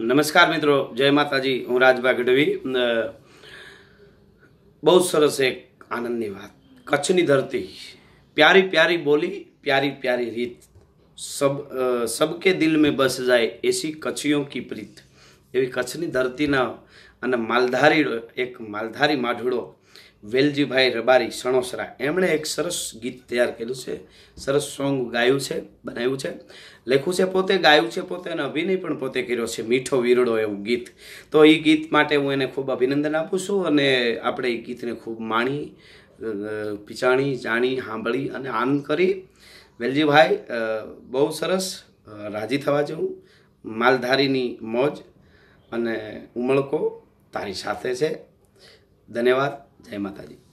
नमस्कार मित्रों, जय माताजी। हूँ राजभा गढ़वी। बहुत सरस एक आनंदनी बात। कच्छनी धरती, प्यारी प्यारी बोली, प्यारी प्यारी रीत, सबके दिल में बस जाए ऐसी कच्छियों की प्रीत। एवी कच्छनी धरती ना अने मालधारी, एक मालधारी माढूड़ो वेलजी भाई रबारी सणोसरा एमणे एक सरस गीत तैयार करेलू है, सरस सॉन्ग गायू है, बनाव्यू है, लेखू है पोते, गायू है पोते, अभिनय पण पोते कर्यो छे। मीठो वीरड़ो एवं गीत। तो ये गीत माटे हूँ एने खूब अभिनंदन आपूँ छूँ। आपणे ये गीत ने खूब माणी, पीचाणी, जाणी, सांभळी अने आनंद करी। वेलजी भाई बहु सरस, राजी थवा जेवुं, मालधारीनी मौज अने उमळको तारी साथे छे। धन्यवाद। जय माताजी।